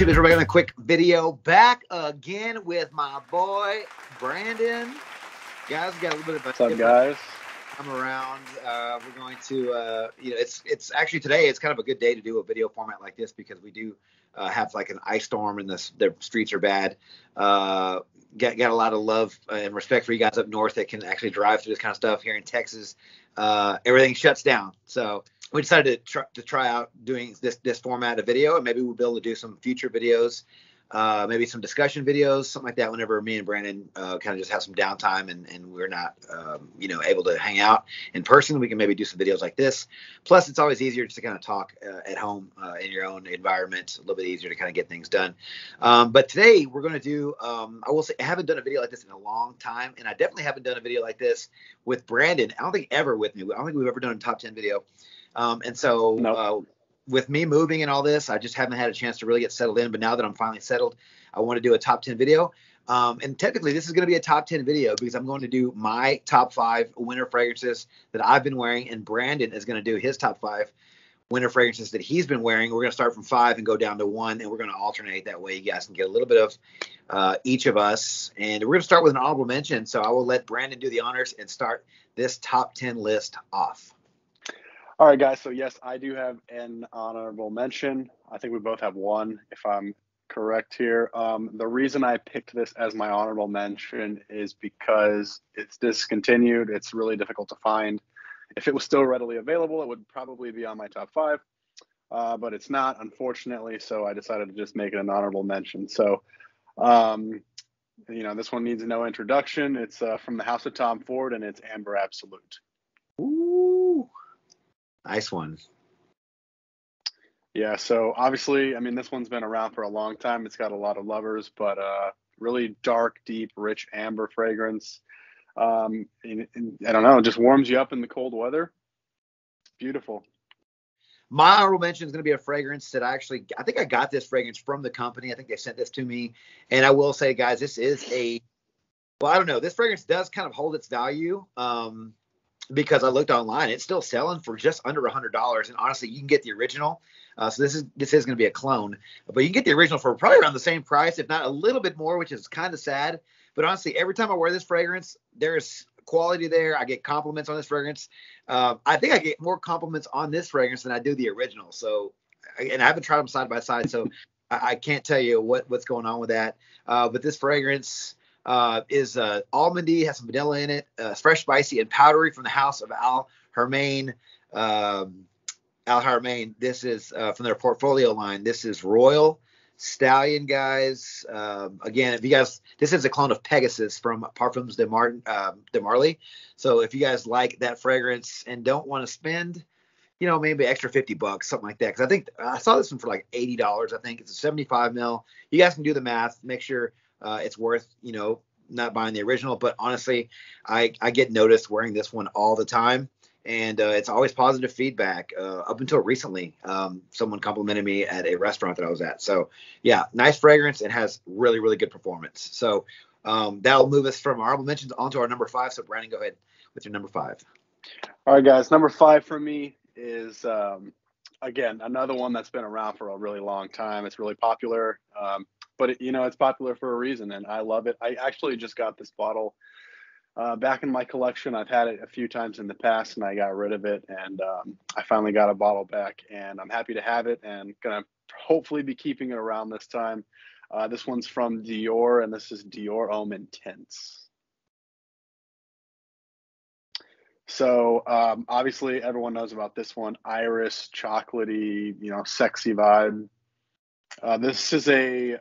YouTube is we're making a quick video back again with my boy Brandon. Guys, we got a little bit of a I'm around. We're going to, you know, it's actually today. It's kind of a good day to do a video format like this because we do have like an ice storm and the streets are bad. Got a lot of love and respect for you guys up north that can actually drive through this kind of stuff. Here in Texas, everything shuts down. So we decided to try out doing this format of video, and maybe we'll be able to do some future videos. Maybe some discussion videos, something like that, whenever me and Brandon kind of just have some downtime and we're not, you know, able to hang out in person. We can maybe do some videos like this. Plus, it's always easier just to kind of talk at home in your own environment. A little bit easier to kind of get things done. But today we're going to do, I will say, I haven't done a video like this in a long time. And I definitely haven't done a video like this with Brandon. I don't think ever with me. I don't think we've ever done a top 10 video. And so... Nope. With me moving and all this, I just haven't had a chance to really get settled in. But now that I'm finally settled, I want to do a top 10 video. And technically, this is going to be a top 10 video because I'm going to do my top 5 winter fragrances that I've been wearing. And Brandon is going to do his top 5 winter fragrances that he's been wearing. We're going to start from 5 and go down to 1. And we're going to alternate that way. You guys can get a little bit of each of us. And we're going to start with an honorable mention. So I will let Brandon do the honors and start this top 10 list off. All right, guys. So, yes, I do have an honorable mention. I think we both have one, if I'm correct here. The reason I picked this as my honorable mention is because it's discontinued. It's really difficult to find. If it was still readily available, it would probably be on my top 5. But it's not, unfortunately, so I decided to just make it an honorable mention. So, you know, this one needs no introduction. It's from the house of Tom Ford, and it's Amber Absolute. Ooh. Nice one. Yeah, so obviously, I mean, this one's been around for a long time. It's got a lot of lovers, but really dark, deep, rich amber fragrance. And I don't know, it just warms you up in the cold weather. It's beautiful. My honorable mention is going to be a fragrance that I think I got this fragrance from the company. I think they sent this to me. And I will say, guys, this is well, I don't know. This fragrance does kind of hold its value. Because I looked online, it's still selling for just under $100. And honestly, you can get the original. So this is going to be a clone, but you can get the original for probably around the same price, if not a little bit more, which is kind of sad. But honestly, every time I wear this fragrance, there's quality there. I get compliments on this fragrance. I think I get more compliments on this fragrance than I do the original. So, and I haven't tried them side by side, so I can't tell you what's going on with that. But this fragrance is almondy, has some vanilla in it, fresh, spicy, and powdery from the house of Al Haramain. This is from their portfolio line. This is Royal Stallion, guys. Again, if you guys, this is a clone of Pegasus from Parfums de Marly. So if you guys like that fragrance and don't want to spend, you know, maybe extra $50, something like that. Because I think I saw this one for like $80. I think it's a 75 mil. You guys can do the math. Make sure it's worth, you know, not buying the original. But honestly, I get noticed wearing this one all the time. And it's always positive feedback. Up until recently, someone complimented me at a restaurant that I was at. So, yeah, nice fragrance. It has really, really good performance. So that'll move us from our honorable mentions onto our number 5. So, Brandon, go ahead with your number 5. All right, guys. Number 5 for me is, again, another one that's been around for a really long time. It's really popular. But, you know, it's popular for a reason, and I love it. I actually just got this bottle back in my collection. I've had it a few times in the past, and I got rid of it, and I finally got a bottle back, and I'm happy to have it and going to hopefully be keeping it around this time. This one's from Dior, and this is Dior Homme Intense. So, obviously, everyone knows about this one. Iris, chocolatey, you know, sexy vibe. This is a...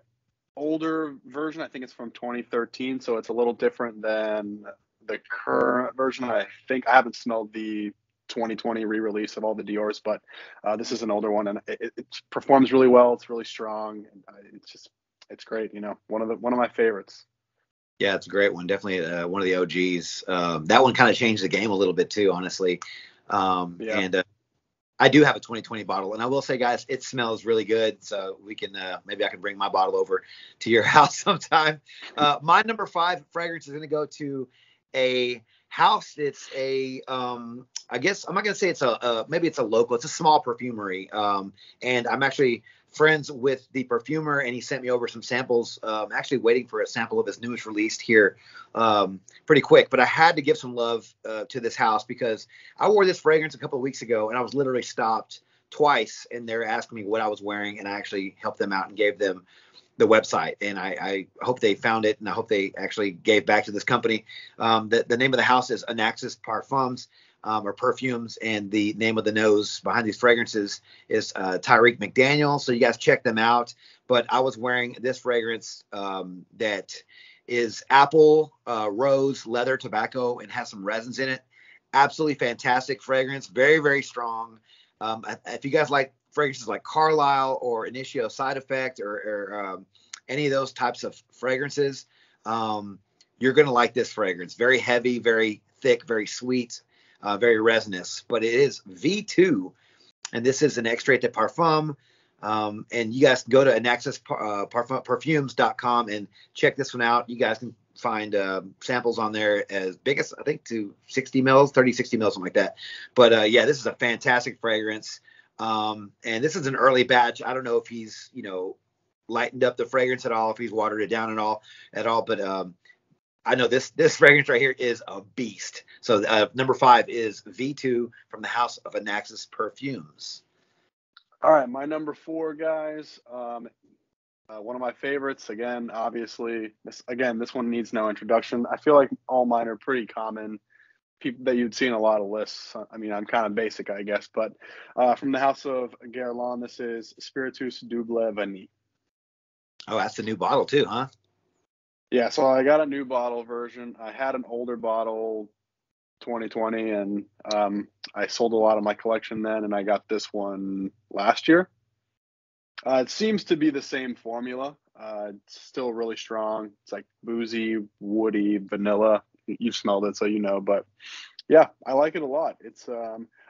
older version. I think it's from 2013, so it's a little different than the current version. I think I haven't smelled the 2020 re-release of all the Dior's, but this is an older one, and it performs really well. It's really strong, and it's great. You know, one of my favorites. Yeah, it's a great one. Definitely one of the OGs. That one kind of changed the game a little bit too, honestly. Yeah. And I do have a 2020 bottle, and I will say, guys, it smells really good. So we can maybe I can bring my bottle over to your house sometime. My number 5 fragrance is going to go to a house. It's a I guess I'm not going to say it's a maybe it's a local. It's a small perfumery, and I'm actually friends with the perfumer, and he sent me over some samples. I'm actually waiting for a sample of his newest release here pretty quick. But I had to give some love to this house, because I wore this fragrance a couple of weeks ago, and I was literally stopped twice, and they're asking me what I was wearing, and I actually helped them out and gave them the website, and I hope they found it, and I hope they actually gave back to this company. The name of the house is Anaxis Parfums, or Perfumes, and the name of the nose behind these fragrances is Tyreek McDaniel. So you guys check them out. But I was wearing this fragrance that is apple, rose, leather, tobacco, and has some resins in it. Absolutely fantastic fragrance. Very, very strong. If you guys like fragrances like Carlisle or Initio Side Effect or any of those types of fragrances, you're going to like this fragrance. Very heavy, very thick, very sweet, very resinous. But it is V2, and this is an Extrait de Parfum. And you guys can go to anaxisperfumes.com and check this one out. You guys can find samples on there as big as, I think, to 60 mils, 30, 60 mils, something like that. But, yeah, this is a fantastic fragrance. And this is an early batch. I don't know if he's, lightened up the fragrance at all, if he's watered it down at all. But, I know this fragrance right here is a beast. So number 5 is V2 from the house of Anaxis Perfumes. All right. My number 4, guys, one of my favorites, again, obviously this one needs no introduction. I feel like all mine are pretty common. People that you'd see in a lot of lists. I mean, I'm kind of basic, I guess, but from the house of Guerlain, this is Spiritueuse Double Vanille. Oh, that's the new bottle too, huh? Yeah, so I got a new bottle version. I had an older bottle, 2020, and I sold a lot of my collection then, and I got this one last year. It seems to be the same formula. It's still really strong. It's like boozy, woody, vanilla. You've smelled it, so you know. But yeah, I like it a lot. It's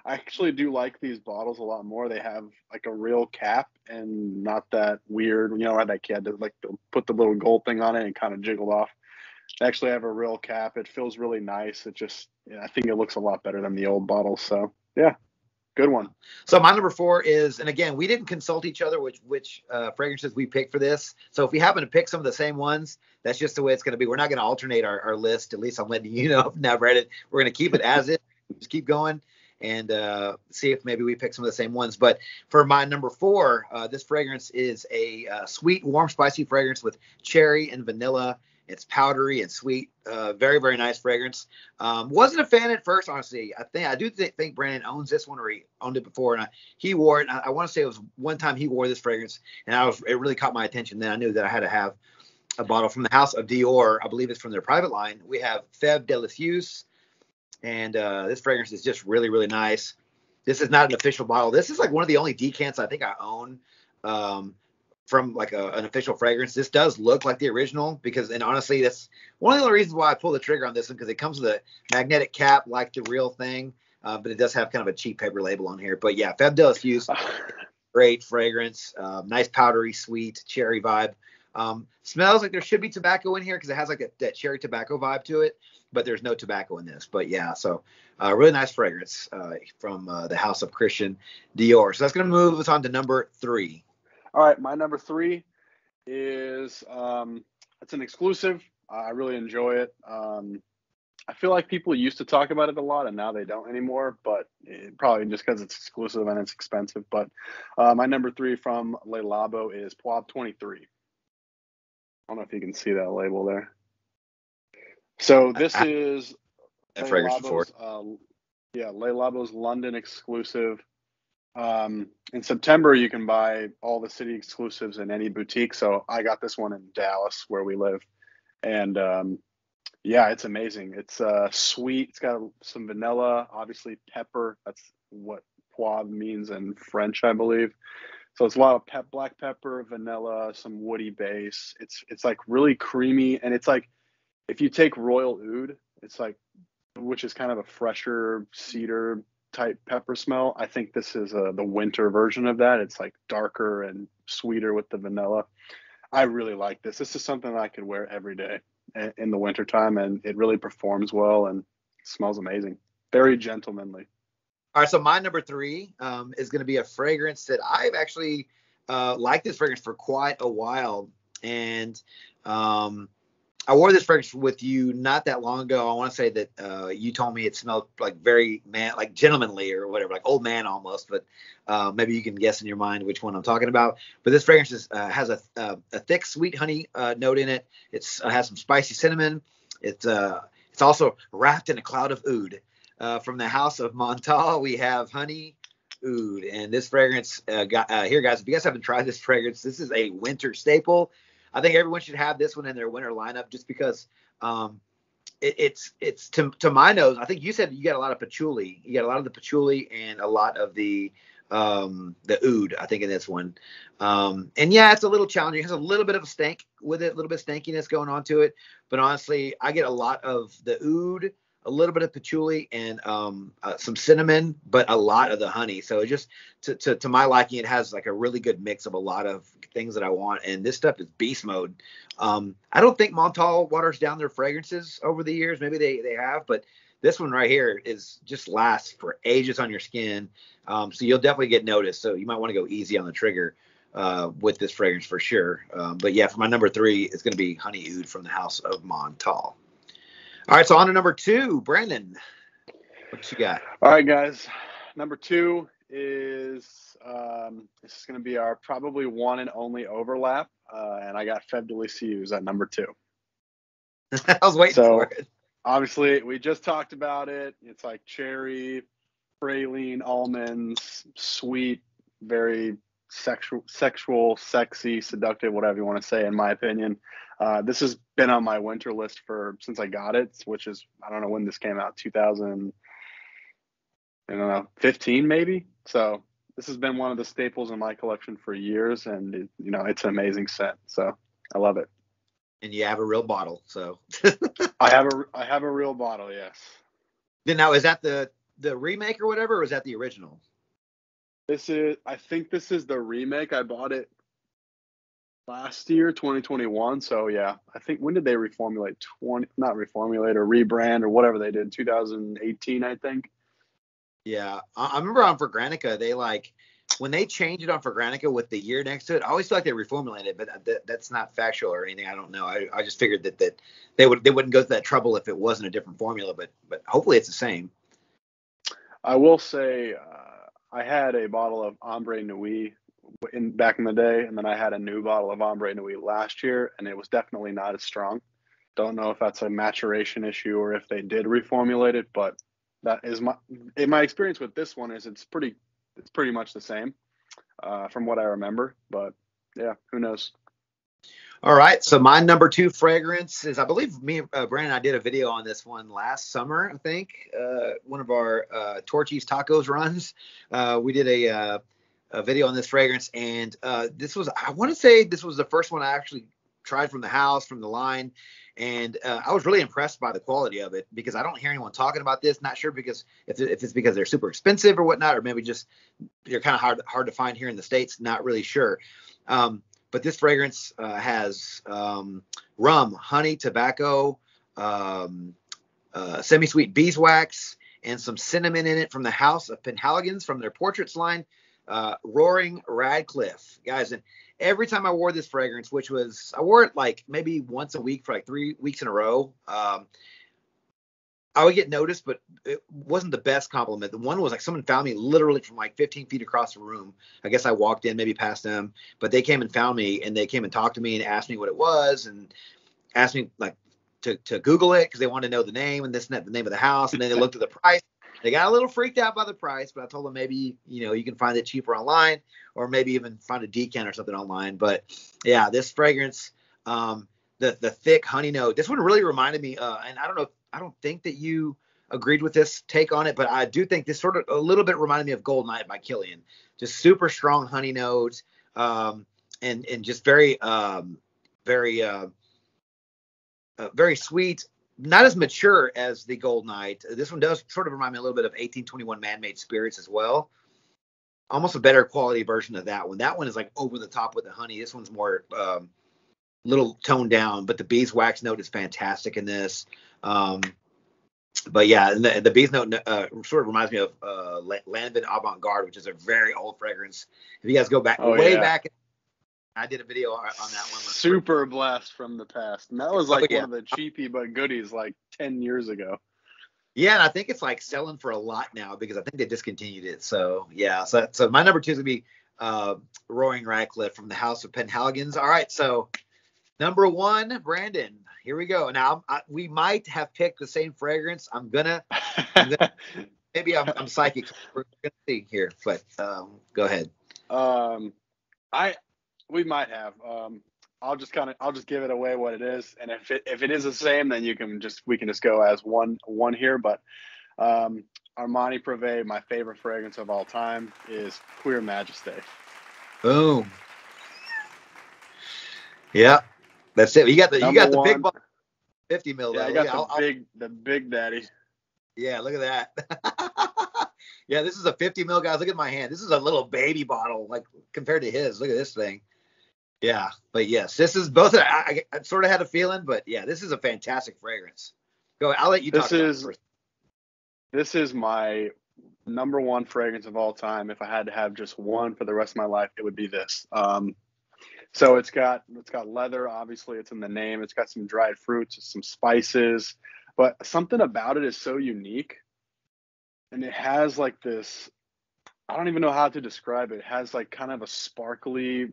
I actually do like these bottles a lot more. They have like a real cap and not that weird, like that kid that like put the little gold thing on it and kind of jiggled off. They actually have a real cap. It feels really nice. It just, I think it looks a lot better than the old bottles. So yeah, good one. So my number 4 is, and again, we didn't consult each other which fragrances we picked for this. So if we happen to pick some of the same ones, that's just the way it's going to be. We're not going to alternate our list. At least I'm letting you know. Now, Reddit, we're going to keep it as it. Just keep going and see if maybe we pick some of the same ones. But for my number 4, this fragrance is a sweet, warm, spicy fragrance with cherry and vanilla. It's powdery and sweet. Very, very nice fragrance. Wasn't a fan at first, honestly. I think Brandon owns this one, or he owned it before, and he wore it. And I want to say it was one time he wore this fragrance, and it really caught my attention. Then I knew that I had to have a bottle from the house of Dior. I believe it's from their private line. We have Fève Délicieuse, and this fragrance is just really, really nice. This is not an official bottle. This is like one of the only decants I think I own. From like an official fragrance. This does look like the original and honestly, that's one of the reasons why I pulled the trigger on this one, because it comes with a magnetic cap like the real thing, but it does have kind of a cheap paper label on here. But yeah, Fève Délicieuse, great fragrance, nice powdery, sweet, cherry vibe. Smells like there should be tobacco in here because it has like that cherry tobacco vibe to it, but there's no tobacco in this. But yeah, so really nice fragrance from the house of Christian Dior. So that's going to move us on to number 3. All right, my number 3 is it's an exclusive. I really enjoy it. I feel like people used to talk about it a lot, and now they don't anymore, but probably just because it's exclusive and it's expensive. But my number 3 from Le Labo is Poivre 23. I don't know if you can see that label there. So this is Le Labo's London exclusive. In September, you can buy all the city exclusives in any boutique. So I got this one in Dallas where we live, and yeah, it's amazing. It's sweet. It's got some vanilla, obviously pepper. That's what poivre means in French, I believe. So it's a lot of black pepper, vanilla, some woody base. It's like really creamy. And it's like, if you take Royal Oud, it's like, which is kind of a fresher cedar type pepper smell. I think this is the winter version of that. It's like darker and sweeter with the vanilla. I really like this. This is something I could wear every day in the wintertime, and it really performs well and smells amazing. Very gentlemanly. All right, so my number 3 is going to be a fragrance that I've actually liked this fragrance for quite a while, and I wore this fragrance with you not that long ago. I want to say that you told me it smelled like very man, like gentlemanly or whatever, like old man almost. But maybe you can guess in your mind which one I'm talking about. But this fragrance is, has a thick, sweet honey note in it. It has some spicy cinnamon. It's also wrapped in a cloud of oud. From the house of Montale, we have Honey Oud. And this fragrance, here, guys, if you guys haven't tried this fragrance, this is a winter staple. I think everyone should have this one in their winter lineup just because it's to my nose. I think you said you got a lot of patchouli. You got a lot of the patchouli and a lot of the oud, I think, in this one. And, yeah, it's a little challenging. It has a little bit of a stank with it, a little bit of stankiness going on to it. But, honestly, I get a lot of the oud, a little bit of patchouli, and some cinnamon, but a lot of the honey. So just to my liking, it has like a really good mix of a lot of things that I want. And this stuff is beast mode. I don't think Montale waters down their fragrances over the years. Maybe they have, but this one right here is just lasts for ages on your skin. So you'll definitely get noticed. So you might want to go easy on the trigger with this fragrance for sure. But yeah, for my number 3, it's going to be Honey Oud from the house of Montale. All right, so on to number 2, Brandon, what you got? All right, guys, number 2 is this is going to be our probably one and only overlap, and I got Fève Délicieuse at number 2. I was waiting for it. Obviously, we just talked about it. It's like cherry, praline, almonds, sweet, very sexual, sexy, seductive, whatever you want to say, in my opinion. This has been on my winter list since I got it, which is, I don't know when this came out, 2015 maybe. So this has been one of the staples in my collection for years, and it's an amazing scent. So I love it. And you have a real bottle, so I have a real bottle, yes. Then now, is that the remake or whatever, or is that the original? I think this is the remake. I bought it last year, 2021. So yeah, I think, when did they rebrand or whatever they did? 2018, I think. Yeah. I remember on Fragranica, they when they changed it on Fragranica with the year next to it, I always thought they reformulated it, but that's not factual or anything. I don't know. I just figured that they wouldn't go to that trouble if it wasn't a different formula, but hopefully it's the same. I will say, I had a bottle of Ombre Nuit back in the day, and then I had a new bottle of Ombre Nuit last year, and it was definitely not as strong. Don't know if that's a maturation issue or if they did reformulate it, but that is my experience with this one. Is it's pretty much the same from what I remember, but yeah, who knows? All right, so my number 2 fragrance is, I believe me, Brandon, I did a video on this one last summer, I think. One of our Torchy's Tacos runs, we did a video on this fragrance, and this was, I want to say this was the first one I actually tried from the house, from the line, and I was really impressed by the quality of it, because I don't hear anyone talking about this. Not sure because if it's because they're super expensive or whatnot, or maybe just they're kind of hard to find here in the States, not really sure. But this fragrance has rum, honey, tobacco, semi-sweet beeswax, and some cinnamon in it from the house of Penhaligon's, from their Portraits line, Roaring Radcliffe. Guys, and every time I wore this fragrance, which was, I wore it like maybe once a week for like 3 weeks in a row, I would get noticed, but it wasn't the best compliment. The one was like someone found me literally from like 15 feet across the room. I guess I walked in, maybe past them, but they came and found me, and they came and talked to me and asked me what it was, and asked me like to Google it, because they wanted to know the name and this and that, the name of the house. And then they looked at the price. They got a little freaked out by the price, but I told them maybe, you can find it cheaper online, or maybe even find a decant or something online. But yeah, this fragrance, the thick honey note, this one really reminded me, and I don't think that you agreed with this take on it, but I do think this sort of a little bit reminded me of Gold Knight by Killian. Just super strong honey notes, and just very, very sweet. Not as mature as the Gold Knight. This one does sort of remind me a little bit of 1821 Man-Made Spirits as well. Almost a better quality version of that one. That one is like over the top with the honey. This one's more little toned down, but the beeswax note is fantastic in this. But yeah, and the bees note sort of reminds me of Landon Avant Garde, which is a very old fragrance. If you guys go back back in I did a video on that one. Super blast from the past. And that was like one of the cheapy but goodies like 10 years ago. Yeah, and I think it's like selling for a lot now because I think they discontinued it. So, yeah. So my number two is going to be Roaring Radcliffe from the House of Penhaligon's. All right, so number one, Brandon. Here we go. Now, we might have picked the same fragrance. Maybe I'm psychic. We're going to see here, but go ahead. We might have. I'll just give it away what it is, and if it is the same, then we can just go as one here. But Armani Privé, my favorite fragrance of all time, is Cuir Majesty. Boom. Yeah, that's it. You got the big ball, 50 mil. Yeah, the big daddy. Yeah, look at that. Yeah, this is a 50 mil, guys. Look at my hand. This is a little baby bottle, like compared to his. Look at this thing. Yeah, but yes, this is both. I sort of had a feeling, but yeah, this is a fantastic fragrance. Go, I'll let you talk about it first. This is my number one fragrance of all time. If I had to have just one for the rest of my life, it would be this. So it's got leather. Obviously, it's in the name. It's got some dried fruits, some spices, but something about it is so unique, and it has like this. I don't even know how to describe it. It has like kind of a sparkly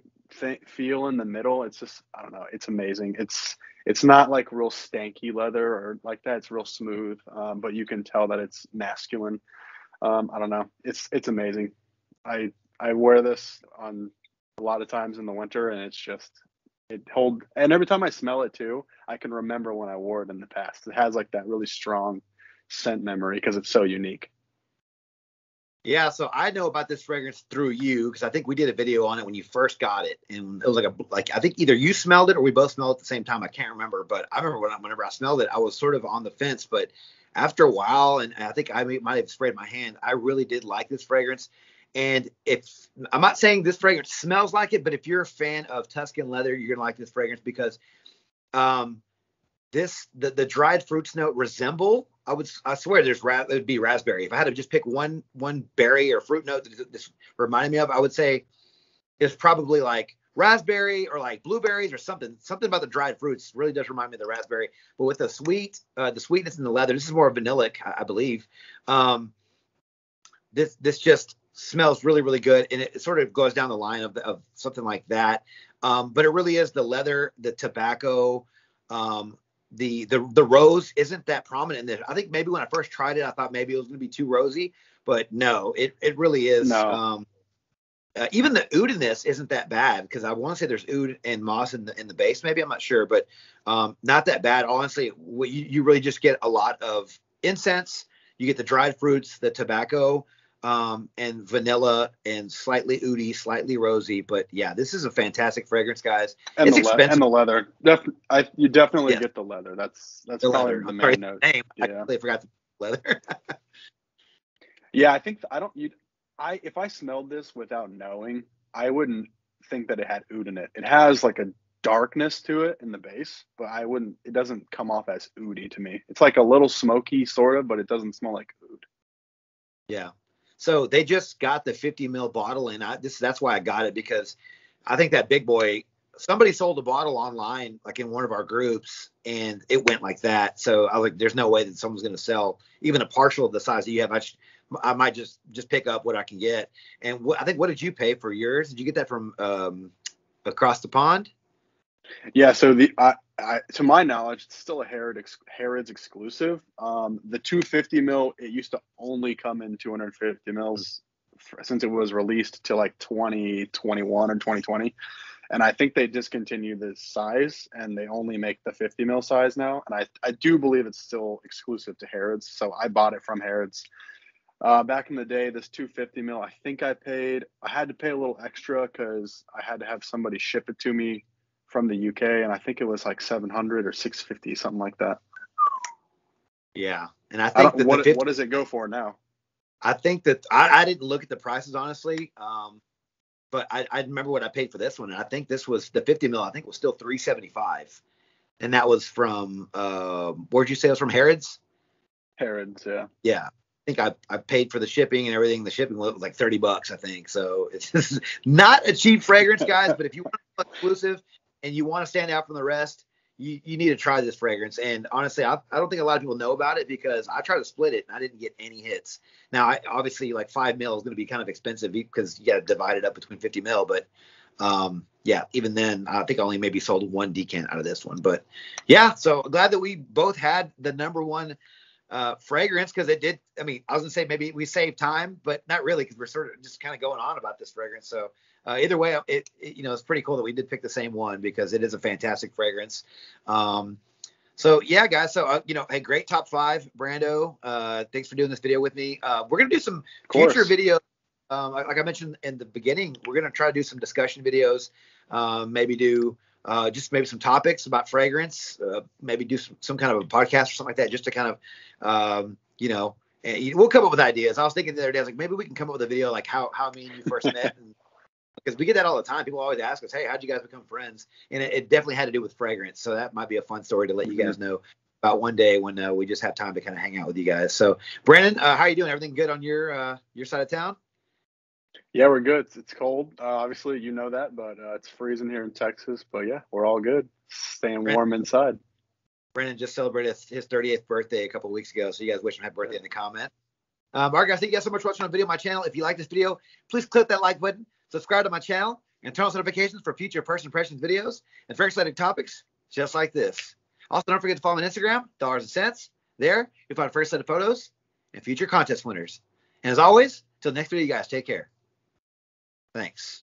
feel in the middle. It's just, I don't know, it's amazing. It's not like real stanky leather or like that. It's real smooth, but you can tell that it's masculine. I don't know, it's amazing. I wear this on a lot of times in the winter, and it's just, it holds, and every time I smell it too, I can remember when I wore it in the past. It has like that really strong scent memory because it's so unique. Yeah, so I know about this fragrance through you, because I think we did a video on it when you first got it, and it was like I think either you smelled it or we both smelled it at the same time. I can't remember, but I remember whenever I smelled it, I was sort of on the fence, but after a while, and I think I might have sprayed my hand, I really did like this fragrance. And if I'm not saying this fragrance smells like it, but if you're a fan of Tuscan leather, you're gonna like this fragrance because the dried fruits note resemble. I swear it would be raspberry. If I had to just pick one berry or fruit note that this reminded me of, I would say it's probably like raspberry or like blueberries or something. Something about the dried fruits really does remind me of the raspberry. But with the sweetness in the leather, this is more vanillic, I believe. This just smells really, really good, and it sort of goes down the line of something like that. But it really is the leather, the tobacco. The rose isn't that prominent in this. I think maybe when I first tried it, I thought maybe it was going to be too rosy, but no, it really is. No. Even the oud in this isn't that bad, because I want to say there's oud and moss in the base. Maybe, I'm not sure, but not that bad. Honestly, you really just get a lot of incense. You get the dried fruits, the tobacco, and vanilla, and slightly oudy, slightly rosy. But yeah, this is a fantastic fragrance, guys. And it's expensive. And the leather. You definitely get the leather. That's the probably leather. The main note. Yeah. I completely forgot the leather. Yeah, I think if I smelled this without knowing, I wouldn't think that it had oud in it. It has like a darkness to it in the base, but it doesn't come off as oudy to me. It's like a little smoky sort of, but it doesn't smell like oud. Yeah. So they just got the 50 mil bottle, and that's why I got it, because I think that big boy, somebody sold a bottle online, like in one of our groups, and it went like that. So I was like, there's no way that someone's going to sell even a partial of the size that you have. I might just pick up what I can get. And what did you pay for yours? Did you get that from across the pond? Yeah. So to my knowledge, it's still a Harrods exclusive. The 250 mil, it used to only come in 250 mils since it was released to like 2021 or 2020. And I think they discontinued the size, and they only make the 50 mil size now. And I do believe it's still exclusive to Harrods. So I bought it from Harrods. Back in the day, this 250 mil, I think I had to pay a little extra because I had to have somebody ship it to me from the UK, and I think it was like 700 or 650, something like that. Yeah, and I think what does it go for now? I think that I didn't look at the prices, honestly, but I remember what I paid for this one, and I think this was the 50 mil. I think it was still 375, and that was from where'd you say it was from? Harrods. Yeah. Yeah. think I paid for the shipping and everything. The shipping was like $30, I think. So it's not a cheap fragrance, guys. But if you want to be exclusive and you want to stand out from the rest, you need to try this fragrance. And honestly, I don't think a lot of people know about it because I tried to split it and I didn't get any hits. Now, obviously, like 5 mils is going to be kind of expensive because you got to divide it up between 50 mil. But yeah, even then, I think I only maybe sold one decant out of this one. But yeah, so glad that we both had the number one fragrance because it did. I mean, I was going to say maybe we saved time, but not really because we're sort of just kind of going on about this fragrance. So either way, it you know, it's pretty cool that we did pick the same one because it is a fantastic fragrance. So yeah, guys. So you know, hey, great top five, Brando. Thanks for doing this video with me. We're gonna do some future videos. Like I mentioned in the beginning, we're gonna try to do some discussion videos. Maybe do just maybe some topics about fragrance. Maybe do some kind of a podcast or something like that, just to kind of you know, and we'll come up with ideas. I was thinking the other day, I was like, maybe we can come up with a video like how me and you first met. And, because we get that all the time. People always ask us, hey, how'd you guys become friends? And it definitely had to do with fragrance. So that might be a fun story to let you guys know about one day when we just have time to kind of hang out with you guys. So, Brandon, how are you doing? Everything good on your side of town? Yeah, we're good. It's cold. Obviously, you know that, but it's freezing here in Texas. But, yeah, we're all good. Staying warm inside. Brandon just celebrated his 38th birthday a couple of weeks ago. So you guys wish him happy birthday in the comment. All right, guys, thank you guys so much for watching the video on my channel. If you like this video, please click that like button. Subscribe to my channel and turn on notifications for future first impressions videos and very exciting topics just like this. Also, don't forget to follow me on Instagram, Dollars and Cents. There, you'll find a first set of photos and future contest winners. And as always, till the next video, you guys, take care. Thanks.